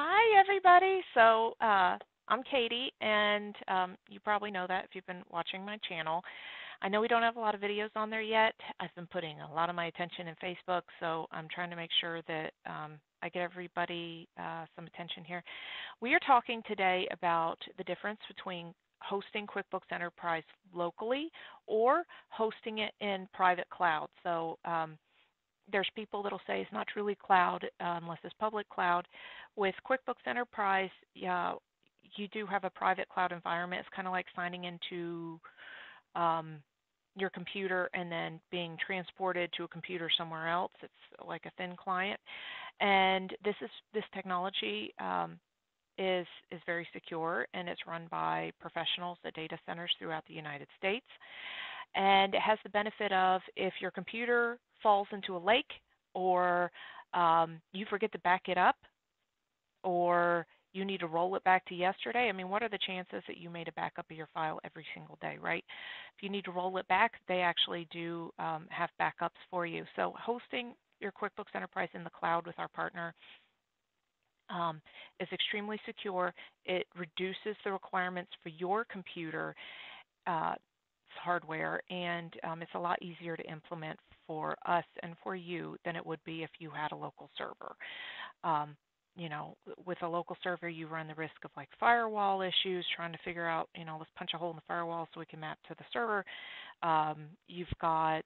Hi, everybody. So I'm Katie, and you probably know that if you've been watching my channel. I know we don't have a lot of videos on there yet. I've been putting a lot of my attention in Facebook, so I'm trying to make sure that I get everybody some attention here. We are talking today about the difference between hosting QuickBooks Enterprise locally or hosting it in private cloud. So there's people that'll say it's not truly cloud unless it's public cloud. With QuickBooks Enterprise, you do have a private cloud environment. It's kind of like signing into your computer and then being transported to a computer somewhere else. It's like a thin client, and this technology is very secure, and it's run by professionals at data centers throughout the United States. And it has the benefit of, if your computer falls into a lake, or you forget to back it up, or you need to roll it back to yesterday. I mean, what are the chances that you made a backup of your file every single day, right? If you need to roll it back, they actually do have backups for you. So hosting your QuickBooks Enterprise in the cloud with our partner is extremely secure. It reduces the requirements for your computer hardware, and it's a lot easier to implement for us and for you than it would be if you had a local server. You know, with a local server, you run the risk of like firewall issues, trying to figure out, you know, let's punch a hole in the firewall so we can map to the server. You've got,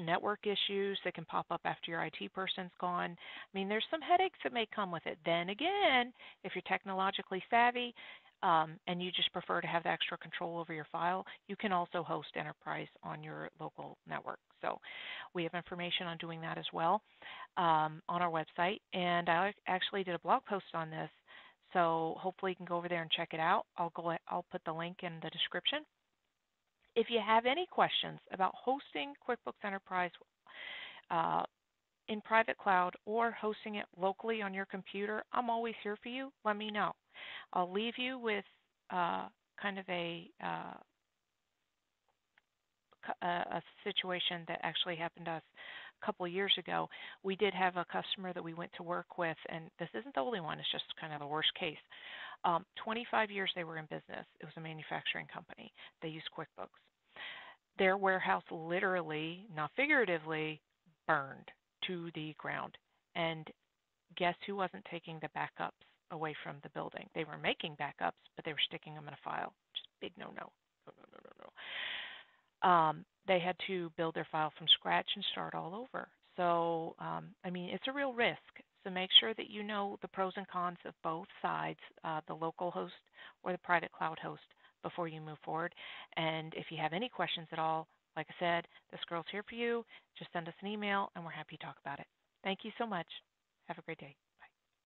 network issues that can pop up after your IT person's gone. I mean, there's some headaches that may come with it. Then again, if you're technologically savvy, and you just prefer to have the extra control over your file, you can also host Enterprise on your local network. So we have information on doing that as well on our website. And I actually did a blog post on this, so hopefully you can go over there and check it out. I'll put the link in the description. If you have any questions about hosting QuickBooks Enterprise in private cloud or hosting it locally on your computer, I'm always here for you. Let me know. I'll leave you with kind of a situation that actually happened to us a couple of years ago. We did have a customer that we went to work with, and this isn't the only one, it's just kind of the worst case. 25 years they were in business. It was a manufacturing company. They used QuickBooks. Their warehouse literally, not figuratively, burned to the ground. And guess who wasn't taking the backups away from the building? They were making backups, but they were sticking them in a file. Just big no-no. No. They had to build their file from scratch and start all over. So, I mean, it's a real risk. So make sure that you know the pros and cons of both sides, the local host or the private cloud host, before you move forward. And if you have any questions at all, like I said, this girl's here for you. Just send us an email, and we're happy to talk about it. Thank you so much. Have a great day.